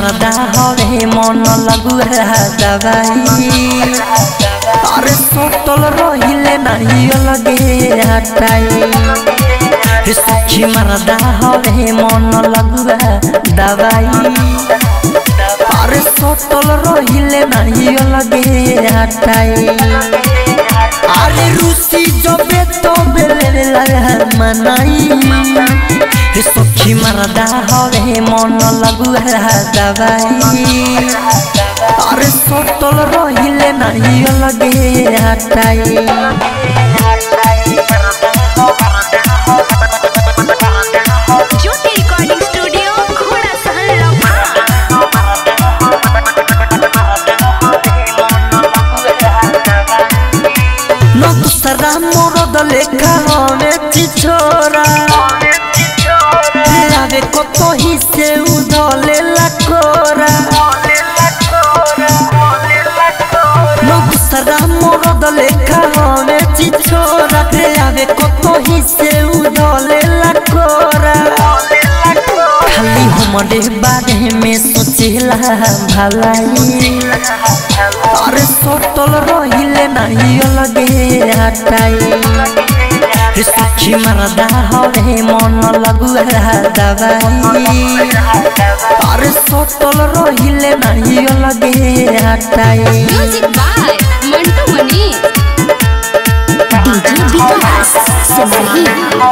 marda hore mon lagura dawai tar sotol rohile nahi lage hatai sukhi marda hore mon lagura dawai tar sotol rohile nahi lage hatai are rusi jobe tobe lelal manai sokhi marda hore mon lagura dawai are sotol rohile nahi lage hatai मोर लेखा होवे छिछोरा लावे कत ही से उधले लकोरा लोग सदा मोर लेखा होवे छिछोरा लावे कत ही से उधले लकोरा खाली हमरे बारे में सोचिला भलाई are sotol rohile nahi lage hatai sukhi marda hore mon lagura dawai are sotol rohile nahi lage hatai music by Mantu Mani DJ Vikas Sahi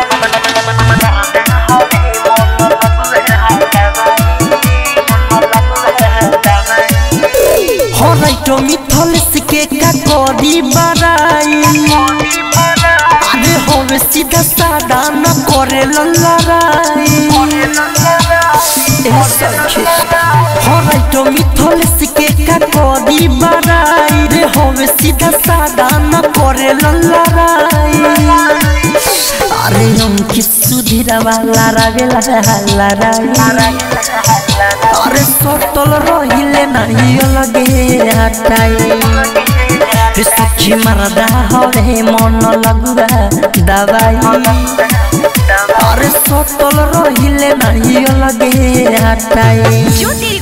मिथल सिके का कोरी बराई अरे होवे सीधा सादा न करे ललराई होवे तो मिथल सिके का कोरी बराई रे होवे सीधा सादा न करे ललराई अरे हम किस सुधीरा वाला रावेला ललराई are sotol rohile nahi lage hatai sukhi marda hore mon lagura dawai are sotol rohile nahi lage hatai